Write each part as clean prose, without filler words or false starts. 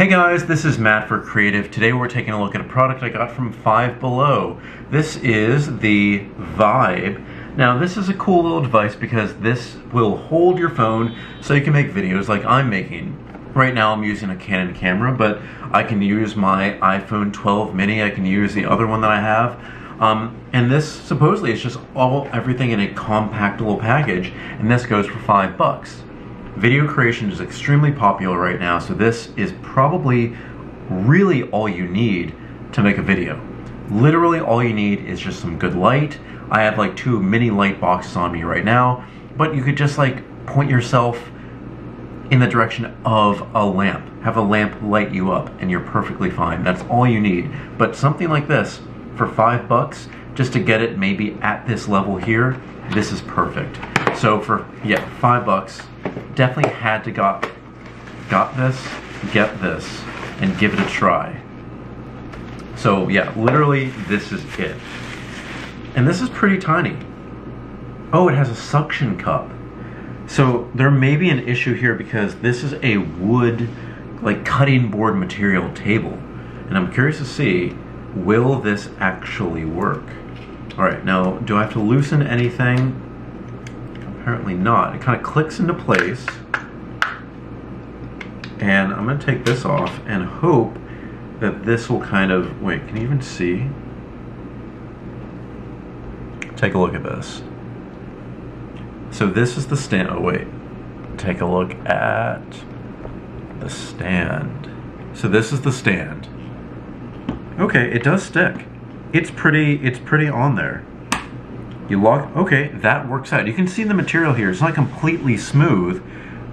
Hey guys, this is Matt for Creative. Today we're taking a look at a product I got from Five Below. This is the Vibe. Now this is a cool little device because this will hold your phone so you can make videos like I'm making. Right now I'm using a Canon camera, but I can use my iPhone 12 mini, I can use the other one that I have. And this supposedly is just everything in a compact little package, and this goes for $5. Video creation is extremely popular right now, so this is probably really all you need to make a video. Literally all you need is just some good light. I have like two mini light boxes on me right now, but you could just like point yourself in the direction of a lamp. Have a lamp light you up and you're perfectly fine. That's all you need. But something like this for $5, just to get it maybe at this level here, this is perfect. So for, yeah, $5, definitely had to get this, and give it a try. So yeah, literally this is it. And this is pretty tiny. Oh, it has a suction cup. So there may be an issue here because this is a wood, like cutting board material table. And I'm curious to see, will this actually work? All right, now, do I have to loosen anything? Apparently not. It kind of clicks into place. And I'm gonna take this off and hope that this will kind of, wait, can you even see? Take a look at this. So this is the stand, oh wait. Take a look at the stand. So this is the stand. Okay, it does stick. It's pretty on there. You lock, okay, that works out. You can see the material here, it's not completely smooth,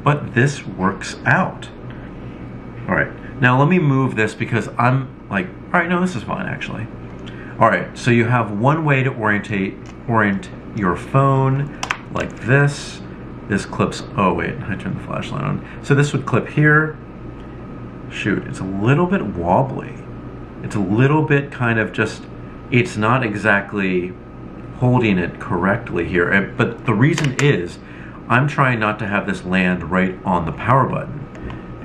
but this works out. All right, now let me move this because I'm like, all right, no, this is fine actually. All right, so you have one way to orient your phone like this. This clips, oh wait, I turned the flashlight on. So this would clip here. Shoot, it's a little bit wobbly. It's a little bit kind of just, it's not exactly holding it correctly here, but the reason is I'm trying not to have this land right on the power button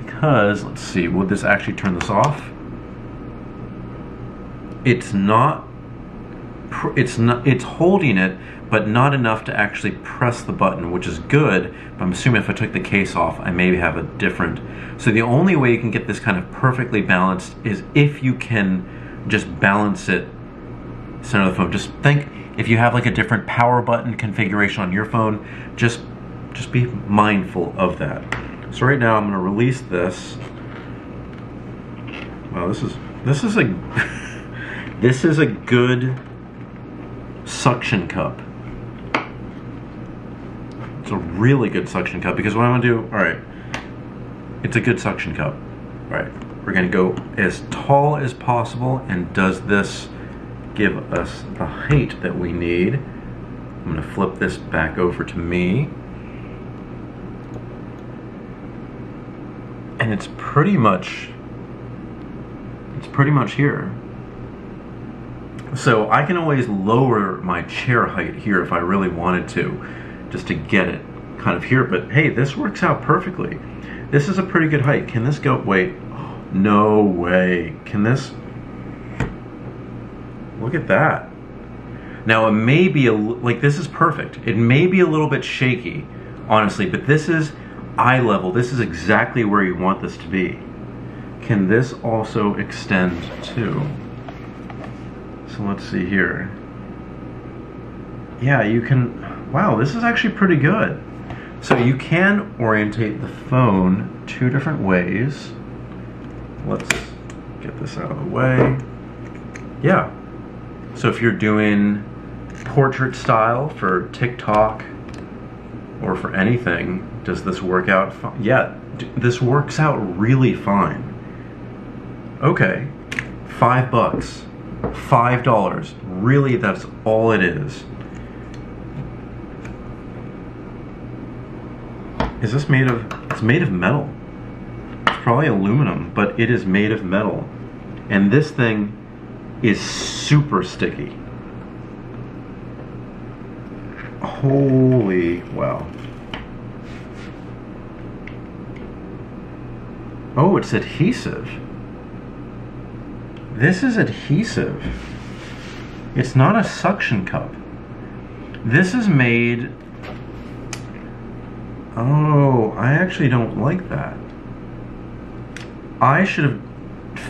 because, let's see, will this actually turn this off? It's not, it's holding it, but not enough to actually press the button, which is good, but I'm assuming if I took the case off, I maybe have a different. So the only way you can get this kind of perfectly balanced is if you can just balance it center of the phone. Just think, if you have like a different power button configuration on your phone, just be mindful of that. So right now I'm gonna release this. Wow, this is a this is a good suction cup. It's a really good suction cup because what I'm gonna do, all right, it's a good suction cup. All right, we're gonna go as tall as possible, and does this give us the height that we need. I'm going to flip this back over to me. And it's pretty much here. So I can always lower my chair height here if I really wanted to, just to get it kind of here, but hey, this works out perfectly. This is a pretty good height. Can this go, wait, oh, no way. Can this, look at that. Now it may be, like this is perfect. It may be a little bit shaky, honestly, but this is eye level. This is exactly where you want this to be. Can this also extend too? So let's see here. Yeah, you can, wow, this is actually pretty good. So you can orientate the phone two different ways. Let's get this out of the way. Yeah. So if you're doing portrait style for TikTok or for anything, does this work out fine? Yeah, this works out really fine. Okay, $5, $5, really that's all it is. Is this made of, it's made of metal. It's probably aluminum, but it is made of metal. And this thing is super sticky. Holy wow. Oh, it's adhesive. This is adhesive. It's not a suction cup. This is made... Oh, I actually don't like that. I should have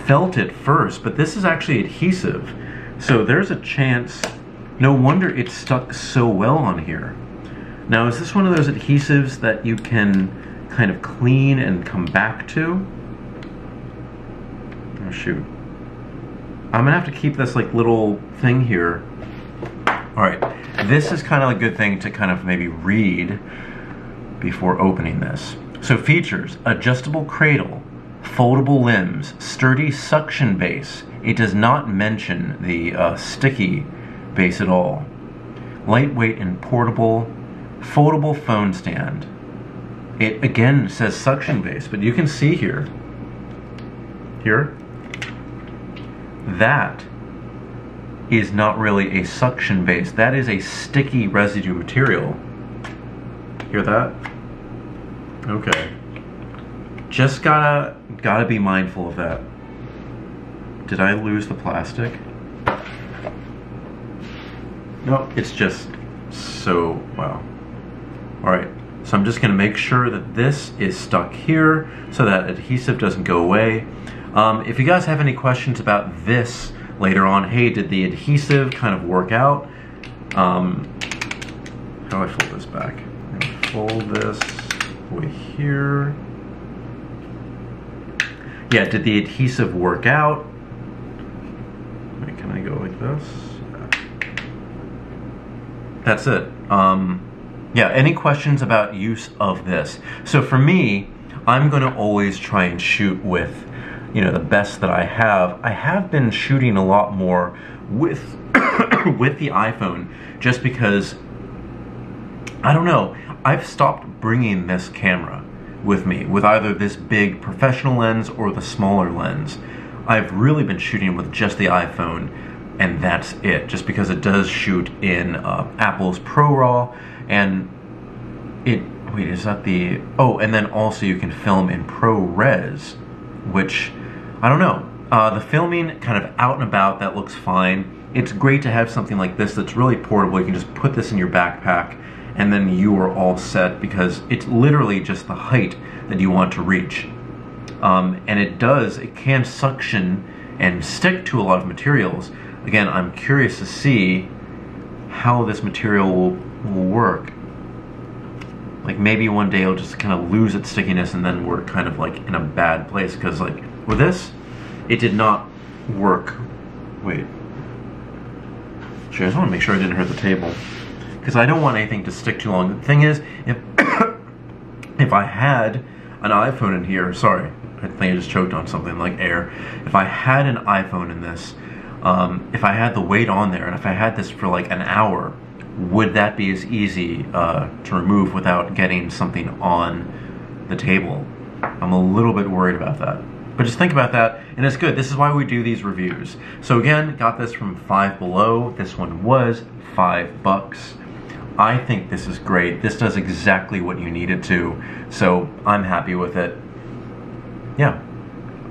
felt it first, but this is actually adhesive. So there's a chance... No wonder it's stuck so well on here. Now, is this one of those adhesives that you can kind of clean and come back to? Oh, shoot. I'm gonna have to keep this like little thing here. All right, this is kind of a good thing to kind of maybe read before opening this. So features, adjustable cradle, foldable limbs, sturdy suction base. It does not mention the sticky base at all. Lightweight and portable, foldable phone stand. It again says suction base, but you can see here, that is not really a suction base. That is a sticky residue material. Hear that? Okay. Just gotta be mindful of that. Did I lose the plastic? No, it's just so, wow. All right, so I'm just gonna make sure that this is stuck here so that adhesive doesn't go away. If you guys have any questions about this later on, hey, did the adhesive kind of work out? How do I fold this back? I'm gonna fold this over here. Yeah, did the adhesive work out? Wait, can I go like this? That's it. Yeah, any questions about use of this? So for me, I'm gonna always try and shoot with, you know, the best that I have. I have been shooting a lot more with with the iPhone just because, I don't know, I've stopped bringing this camera with me, with either this big professional lens or the smaller lens. I've really been shooting with just the iPhone, and that's it, just because it does shoot in Apple's Pro Raw, and it, wait, is that the, oh, and then also you can film in Pro Res, which, I don't know, the filming kind of out and about, that looks fine. It's great to have something like this that's really portable. You can just put this in your backpack and then you are all set, because it's literally just the height that you want to reach. And it does, it can suction and stick to a lot of materials. Again, I'm curious to see how this material will work. Like maybe one day it'll just kind of lose its stickiness and then we're kind of like in a bad place, because like with this, it did not work. Wait, sure, I just want to make sure I didn't hurt the table, because I don't want anything to stick too long. The thing is, if if I had an iPhone in here, sorry, I think I just choked on something like air. If I had an iPhone in this, if I had the weight on there, and if I had this for like an hour, would that be as easy to remove without getting something on the table? I'm a little bit worried about that. But just think about that, and it's good. This is why we do these reviews. So again, got this from Five Below. This one was $5. I think this is great. This does exactly what you need it to, so I'm happy with it. Yeah,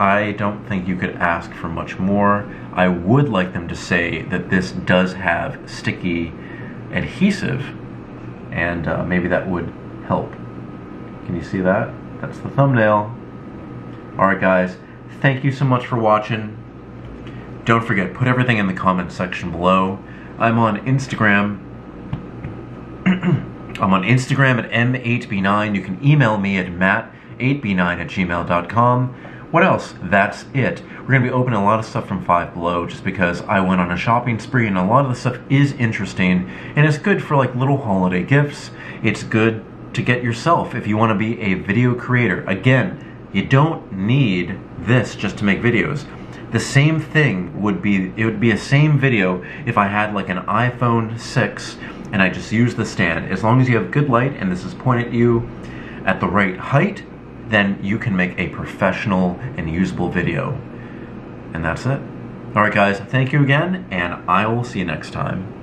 I don't think you could ask for much more. I would like them to say that this does have sticky adhesive, and maybe that would help. Can you see that? That's the thumbnail. All right, guys, thank you so much for watching. Don't forget, put everything in the comment section below. I'm on Instagram. I'm on Instagram at m8b9. You can email me at matt8b9@gmail.com. What else? That's it. We're going to be opening a lot of stuff from Five Below just because I went on a shopping spree and a lot of the stuff is interesting, and it's good for like little holiday gifts. It's good to get yourself if you want to be a video creator. Again, you don't need this just to make videos. The same thing would be, it would be a same video if I had like an iPhone 6 and I just used the stand. As long as you have good light and this is pointed at you at the right height, then you can make a professional and usable video. And that's it. All right, guys, thank you again, and I will see you next time.